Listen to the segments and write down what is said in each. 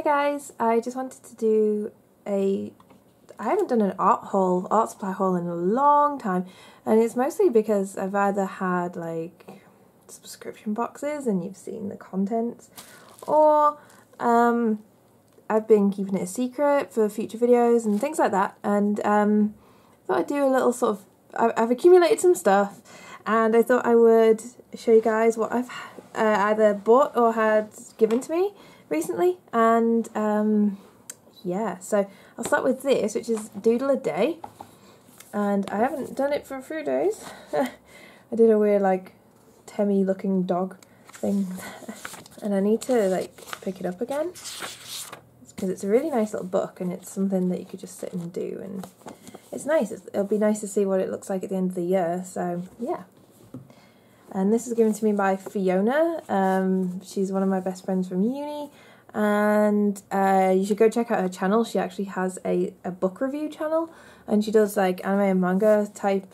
Hi guys, I just wanted to do I haven't done an art supply haul in a long time, and it's mostly because I've either had like subscription boxes and you've seen the contents, or I've been keeping it a secret for future videos and things like that, and I thought I'd do a little sort of, I've accumulated some stuff and I thought I would show you guys what I've either bought or had given to me recently, and yeah, so I'll start with this, which is Doodle a Day, and I haven't done it for a few days. I did a weird like Temmie looking dog thing and I need to like pick it up again because it's a really nice little book and it's something that you could just sit and do, and it's nice, it'll be nice to see what it looks like at the end of the year, so yeah. And this is given to me by Fiona. She's one of my best friends from uni, and you should go check out her channel. She actually has a book review channel, and she does like anime and manga type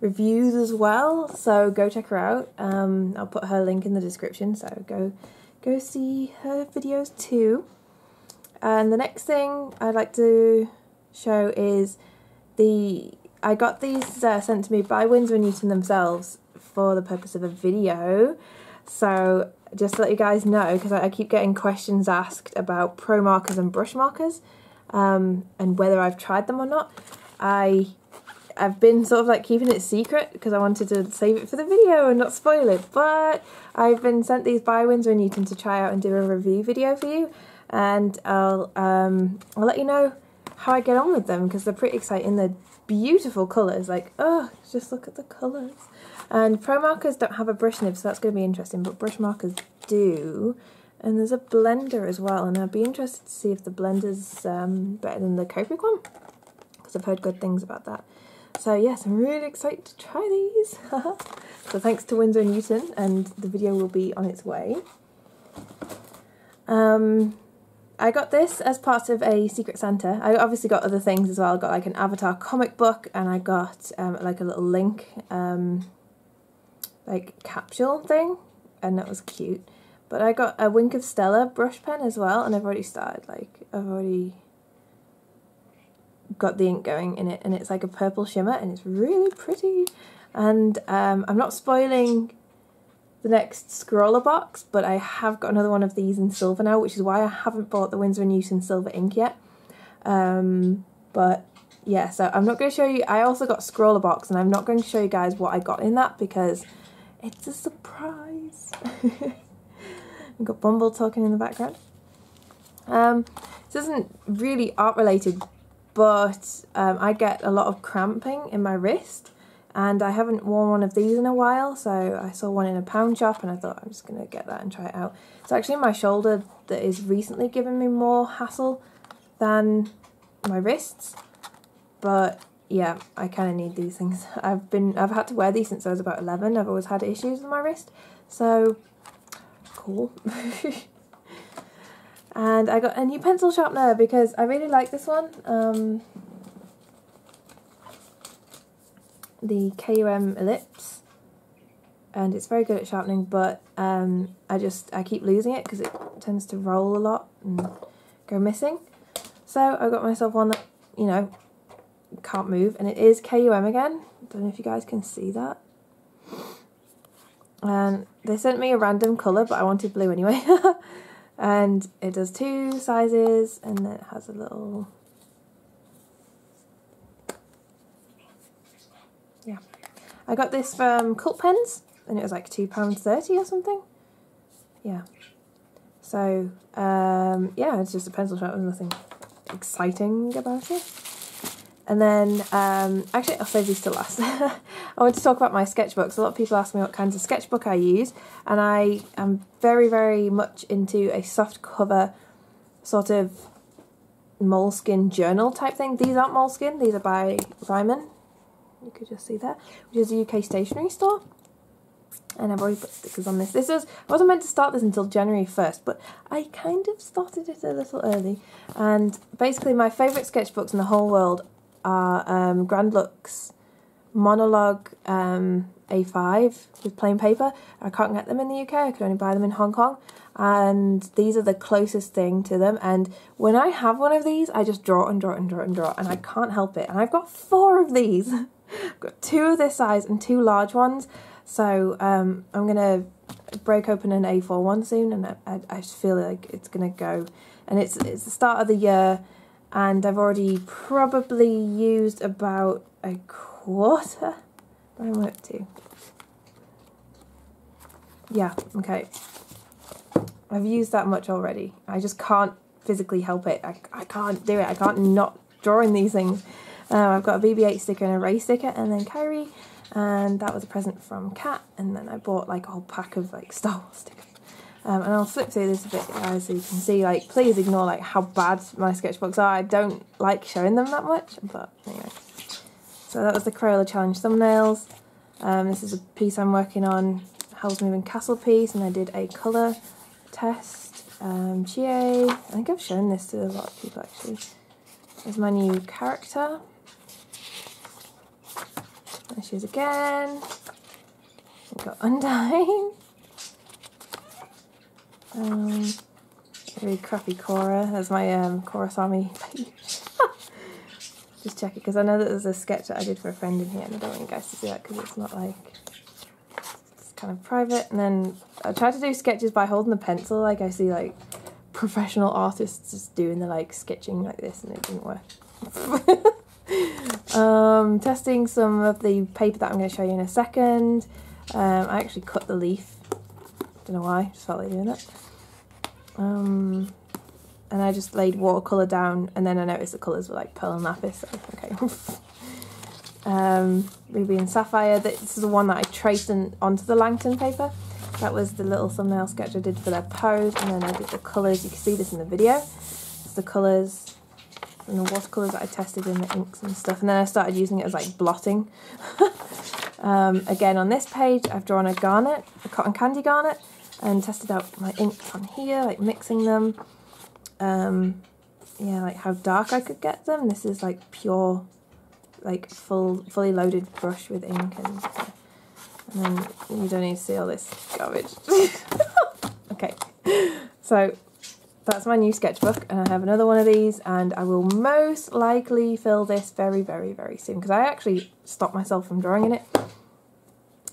reviews as well, so go check her out. I'll put her link in the description, so go see her videos too. And the next thing I'd like to show is I got these sent to me by Winsor & Newton themselves for the purpose of a video, so just to let you guys know, because I keep getting questions asked about Promarkers and Brushmarkers, and whether I've tried them or not. I've been sort of like keeping it secret because I wanted to save it for the video and not spoil it, but I've been sent these by Winsor & Newton to try out and do a review video for you, and I'll let you know how I get on with them because they're pretty exciting. They're beautiful colours, like, oh, just look at the colours. And Promarkers don't have a brush nib, so that's going to be interesting, but Brushmarkers do. And there's a blender as well, and I'd be interested to see if the blender's better than the Copic one, because I've heard good things about that. So yes, I'm really excited to try these. So thanks to Winsor & Newton, and the video will be on its way. I got this as part of a Secret Santa. I obviously got other things as well. I got like an Avatar comic book, and I got like a little Link like capsule thing, and that was cute. But I got a Wink of Stella brush pen as well, and I've already started, like I've already got the ink going in it, and it's like a purple shimmer and it's really pretty. And I'm not spoiling the next scroller box, but I have got another one of these in silver now, which is why I haven't bought the Winsor & Newton silver ink yet. But yeah, so I'm not going to show you. I also got scroller box, and I'm not going to show you guys what I got in that because it's a surprise. I've got Bumble talking in the background. This isn't really art related, but I get a lot of cramping in my wrist, and I haven't worn one of these in a while, so I saw one in a pound shop and I thought I'm just going to get that and try it out. It's actually my shoulder that is recently giving me more hassle than my wrists, but yeah, I kind of need these things. I've had to wear these since I was about 11. I've always had issues with my wrist, so cool. And I got a new pencil sharpener because I really like this one. The KUM Ellipse, and it's very good at sharpening, but I keep losing it because it tends to roll a lot and go missing. So I got myself one that, you know, can't move, and it is KUM again. Don't know if you guys can see that. And they sent me a random colour, but I wanted blue anyway. And it does two sizes, and then it has a little, yeah. I got this from Cult Pens, and it was like £2.30 or something. Yeah. So, yeah, it's just a pencil sharpener, nothing exciting about it. And then, actually I'll save these to last. I want to talk about my sketchbooks. A lot of people ask me what kinds of sketchbook I use, and I am very, very much into a soft cover sort of Moleskine journal type thing. These aren't Moleskine, these are by Ryman. You could just see that, which is a UK stationery store. And I've already put stickers on this. I wasn't meant to start this until January 1st, but I kind of started it a little early. And basically my favourite sketchbooks in the whole world are Grand Lux Monologue, A5 with plain paper. I can't get them in the UK, I could only buy them in Hong Kong, and these are the closest thing to them. And when I have one of these, I just draw and draw and draw and draw, and I can't help it. And I've got 4 of these. I've got 2 of this size and 2 large ones, so I'm gonna break open an A4 one soon, and I just feel like it's gonna go. And it's the start of the year, and I've already probably used about a quarter. I'm up to, yeah, okay, I've used that much already. I just can't physically help it. I can't do it. I can't not draw in these things. I've got a BB-8 sticker and a Ray sticker, and then Kyrie, and that was a present from Kat, and then I bought like a whole pack of like Star Wars stickers. And I'll flip through this a bit, guys, so you can see, like, please ignore like how bad my sketchbooks are. I don't like showing them that much, but anyway. So that was the Crayola Challenge thumbnails. This is a piece I'm working on, Howl's Moving Castle piece, and I did a colour test. Chie, I think I've shown this to a lot of people actually. There's my new character. There she is again. We've got Undyne. Really crappy Korra. There's my Korrasami page. Just check it, because I know that there's a sketch that I did for a friend in here, and I don't want you guys to see that because it's not like, it's kind of private. And then I try to do sketches by holding the pencil, like I see like professional artists just doing the like sketching like this, and it didn't work. Testing some of the paper that I'm going to show you in a second. I actually cut the leaf, don't know why, just felt like doing that. And I just laid watercolour down, and then I noticed the colours were like pearl and lapis, so okay. Ruby and Sapphire, this is the one that I traced onto the Langton paper. That was the little thumbnail sketch I did for their pose, and then I did the colours. You can see this in the video. It's the colours and the watercolours that I tested in the inks and stuff, and then I started using it as like blotting. Again on this page I've drawn a garnet, a cotton candy garnet, and tested out my inks on here, like mixing them. Yeah, like how dark I could get them. This is like pure, like fully loaded brush with ink, and then you don't need to see all this garbage. Okay, so that's my new sketchbook, and I have another one of these, and I will most likely fill this very, very, very soon, because I actually stopped myself from drawing in it.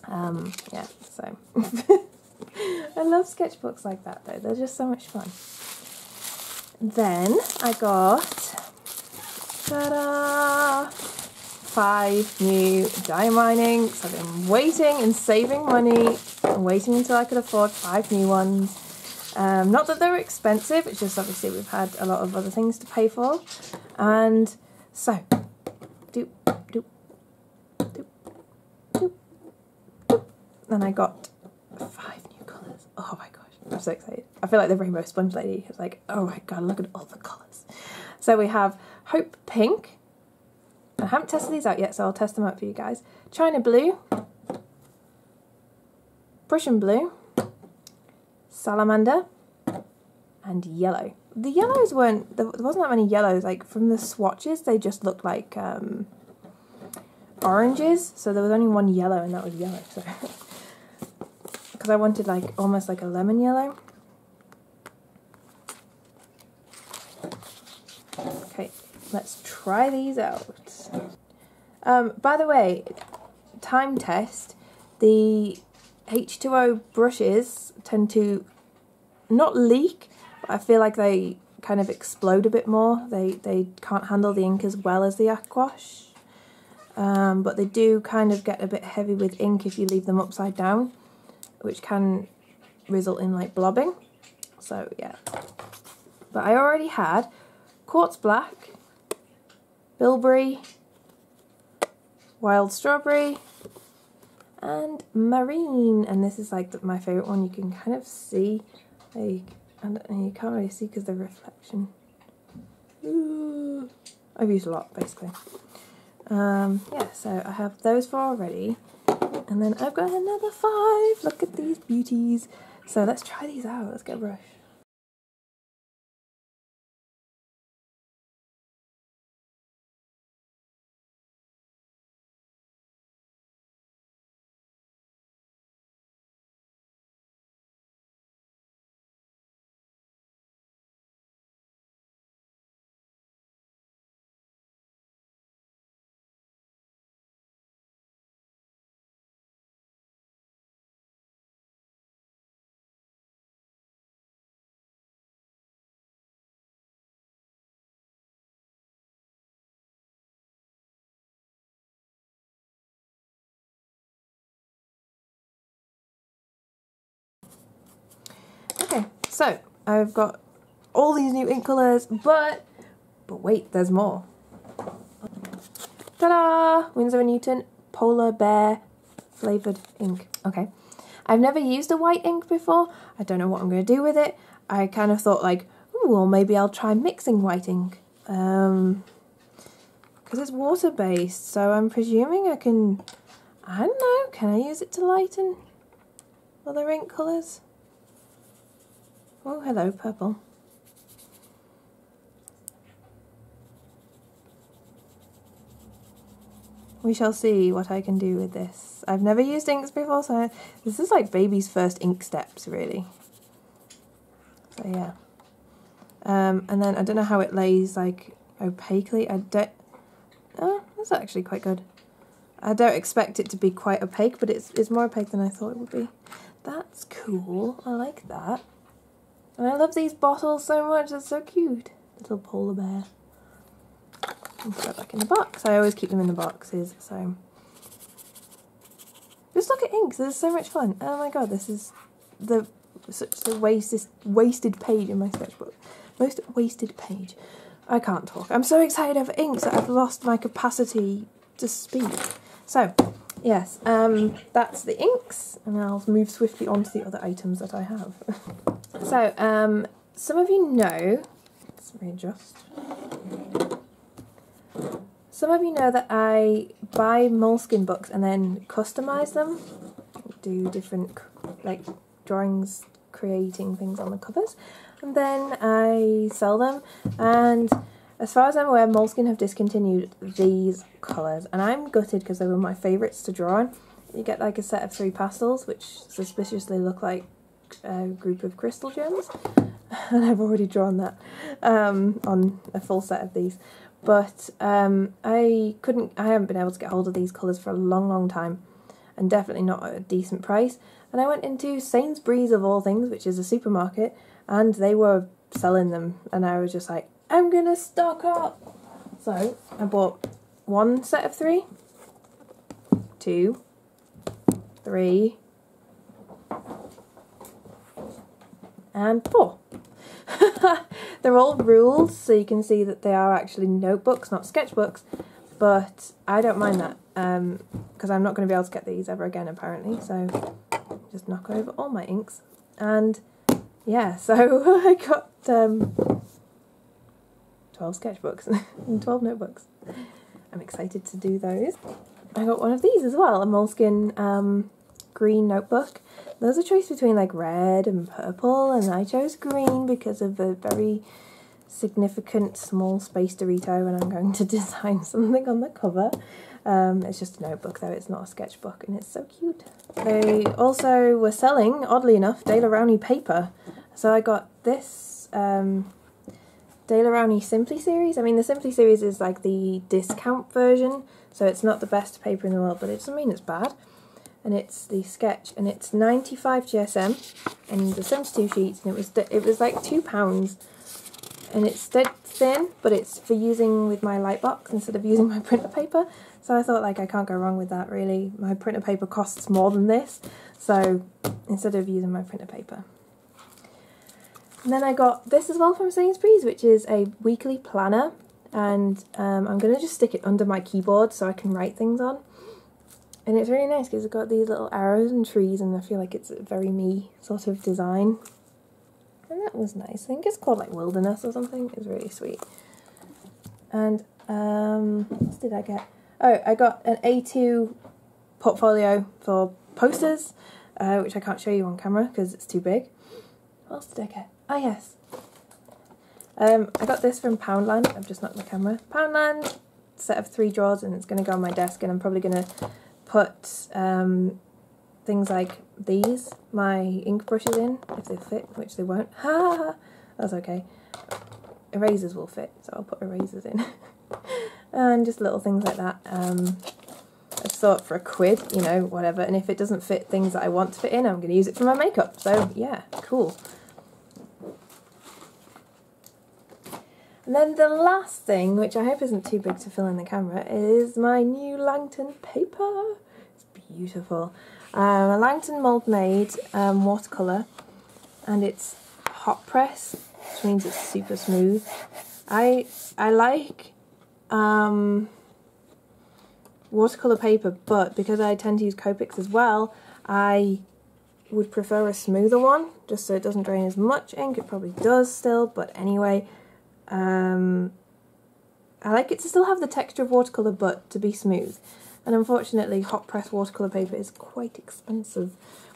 Yeah, so I love sketchbooks like that though, they're just so much fun. Then I got, ta-da, 5 new Diamine inks. I've been waiting and saving money and waiting until I could afford 5 new ones. Not that they were expensive, it's just obviously we've had a lot of other things to pay for. And so, doop, doop, doop, doop, doop. Then I got 5 new colours. Oh my god. I'm so excited. I feel like the Rainbow Sponge Lady is like, oh my god, look at all the colours. So we have Hope Pink. I haven't tested these out yet, so I'll test them out for you guys. China Blue. Prussian Blue. Salamander. And Yellow. The yellows weren't, there wasn't that many yellows. Like from the swatches, they just looked like oranges. So there was only one yellow, and that was yellow. So. I wanted like almost like a lemon yellow. Okay, let's try these out. By the way, time test, the H2O brushes tend to not leak, but I feel like they kind of explode a bit more. They can't handle the ink as well as the Aquash. But they do kind of get a bit heavy with ink if you leave them upside down, which can result in like blobbing, so yeah. But I already had Quartz Black, Bilberry, Wild Strawberry, and Marine, and this is like my favourite one. You can kind of see, like, I don't know, you can't really see because the reflection. Ooh. I've used a lot basically. Yeah, so I have those 4 already. And then I've got another 5. Look at these beauties. So let's try these out. Let's get a brush. So I've got all these new ink colours, but wait, there's more. Ta-da! Winsor & Newton Polar Bear flavoured ink. Okay. I've never used a white ink before. I don't know what I'm going to do with it. I kind of thought like, ooh, well maybe I'll try mixing white ink. Because it's water-based, so I'm presuming I can, I don't know, can I use it to lighten other ink colours? Oh, hello, purple. We shall see what I can do with this. I've never used inks before, so this is like baby's first ink steps, really. So yeah. And then I don't know how it lays like opaquely. I don't... Oh, that's actually quite good. I don't expect it to be quite opaque, but it's more opaque than I thought it would be. That's cool. I like that. And I love these bottles so much. They're so cute. Little polar bear. I'll put that back in the box. I always keep them in the boxes, so... Just look at inks. There's so much fun. Oh my god, this is the such a wasted page in my sketchbook. Most wasted page. I can't talk. I'm so excited over inks that I've lost my capacity to speak. So, yes, that's the inks, and I'll move swiftly on to the other items that I have. So, some of you know... Let's readjust. Some of you know that I buy Moleskine books and then customise them. Do different, like, drawings, creating things on the covers. And then I sell them, and as far as I'm aware, Moleskine have discontinued these colours, and I'm gutted because they were my favourites to draw on. You get like a set of 3 pastels, which suspiciously look like a group of crystal gems, and I've already drawn that on a full set of these. But I haven't been able to get hold of these colours for a long, long time, and definitely not at a decent price. And I went into Sainsbury's of all things, which is a supermarket, and they were selling them, and I was just like, I'm gonna stock up! So, I bought 1 set of 3, 2, 3, and 4. They're all ruled, so you can see that they are actually notebooks, not sketchbooks, but I don't mind that, because I'm not going to be able to get these ever again, apparently, so just knock over all my inks. And yeah, so I got 12 sketchbooks and 12 notebooks. I'm excited to do those. I got one of these as well, a Moleskine green notebook. There's a choice between like red and purple, and I chose green because of a very significant small space Dorito when I'm going to design something on the cover. It's just a notebook though, it's not a sketchbook, and it's so cute. They also were selling, oddly enough, Daler Rowney paper. So I got this Daler Rowney Simply series. I mean, the Simply series is like the discount version, so it's not the best paper in the world, but it doesn't mean it's bad. And it's the sketch, and it's 95 GSM, and the 72 sheets, and it was like £2, and it's dead thin, but it's for using with my light box instead of using my printer paper. So I thought like I can't go wrong with that really. My printer paper costs more than this, so instead of using my printer paper. And then I got this as well from Sainsbury's, which is a weekly planner, and I'm going to just stick it under my keyboard so I can write things on. And it's really nice because it's got these little arrows and trees, and I feel like it's a very me sort of design. And that was nice. I think it's called like Wilderness or something. It's really sweet. And what else did I get? Oh, I got an A2 portfolio for posters, which I can't show you on camera because it's too big. What else did I get? Oh yes. I got this from Poundland. I've just knocked my camera. Poundland, set of 3 drawers, and it's going to go on my desk, and I'm probably going to put things like these, my ink brushes in, if they fit, which they won't. Ha! That's okay. Erasers will fit, so I'll put erasers in. And just little things like that. I just thought for £1, you know, whatever. And if it doesn't fit things that I want to fit in, I'm going to use it for my makeup. So, yeah, cool. And then the last thing, which I hope isn't too big to fill in the camera, is my new Langton paper. It's beautiful. A Langton Mold Made watercolour, and it's hot press, which means it's super smooth. I like watercolor paper, but because I tend to use Copics as well, I would prefer a smoother one, just so it doesn't drain as much ink. It probably does still, but anyway, I like it to still have the texture of watercolor, but to be smooth. And unfortunately, hot press watercolor paper is quite expensive.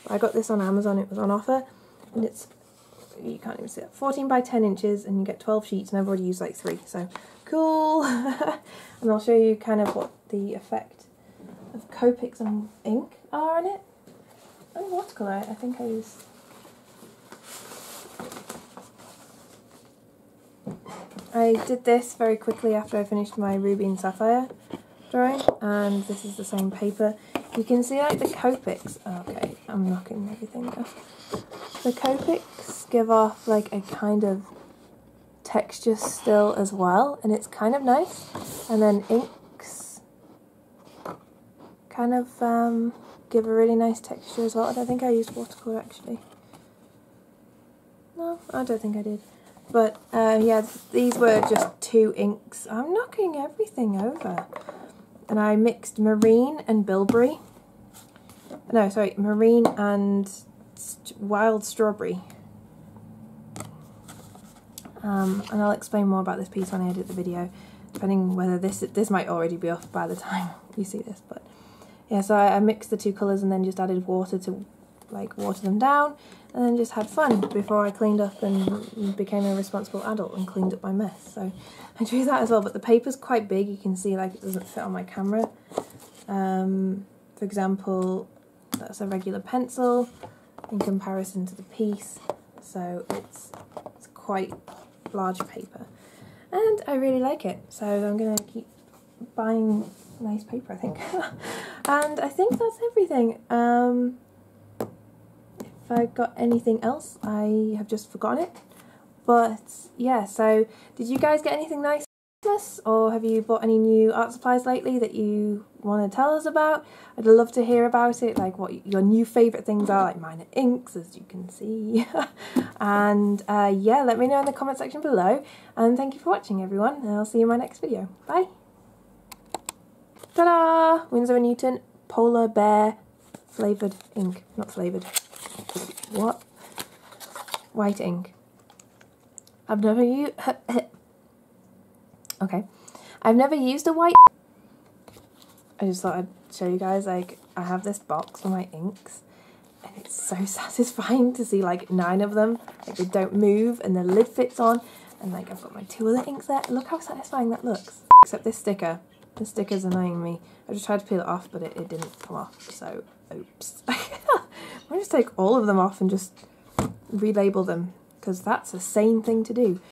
I got this on Amazon; it was on offer, and it's, you can't even see it, 14 by 10 inches, and you get 12 sheets, and I've already used like 3, so cool. And I'll show you kind of what the effect of Copics and ink are on it. And watercolor, I think I use. I did this very quickly after I finished my Ruby and Sapphire drawing, and this is the same paper. You can see like the Copics, okay, I'm knocking everything off. The Copics give off like a kind of texture still as well, and it's kind of nice. And then inks kind of give a really nice texture as well. I don't think I used watercolor actually. No, I don't think I did. But yeah, these were just 2 inks. I'm knocking everything over. And I mixed Marine and Bilberry. No, sorry, Marine and Wild Strawberry. And I'll explain more about this piece when I edit the video, depending on whether this might already be off by the time you see this. But yeah, so I mixed the 2 colours and then just added water to like water them down, and then just had fun before I cleaned up and became a responsible adult and cleaned up my mess. So I drew that as well, but the paper's quite big. You can see like it doesn't fit on my camera. For example, that's a regular pencil in comparison to the piece, so it's quite large paper, and I really like it, so I'm going to keep buying nice paper, I think. And I think that's everything. If I got anything else, I have just forgotten it. But yeah, so did you guys get anything nice for Christmas, or have you bought any new art supplies lately that you want to tell us about? I'd love to hear about it, like what your new favourite things are. Like mine are inks, as you can see. And yeah, let me know in the comment section below, and thank you for watching everyone, and I'll see you in my next video. Bye! Ta-da! Winsor & Newton Polar Bear flavoured ink. Not flavoured. What? White ink. I've never used a white... I just thought I'd show you guys, like, I have this box for my inks, and it's so satisfying to see, like, 9 of them. Like, they don't move, and the lid fits on, and, like, I've got my 2 other inks there. Look how satisfying that looks. Except this sticker. The sticker's annoying me. I just tried to peel it off, but it didn't come off, so oops. I'll just take all of them off and just relabel them, because that's a sane thing to do.